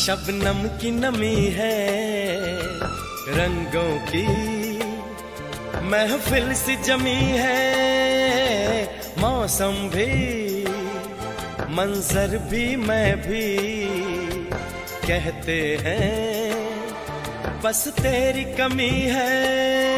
शबनम की नमी है रंगों की महफिल सी जमी है, मौसम भी मंजर भी मैं भी कहते हैं बस तेरी कमी है।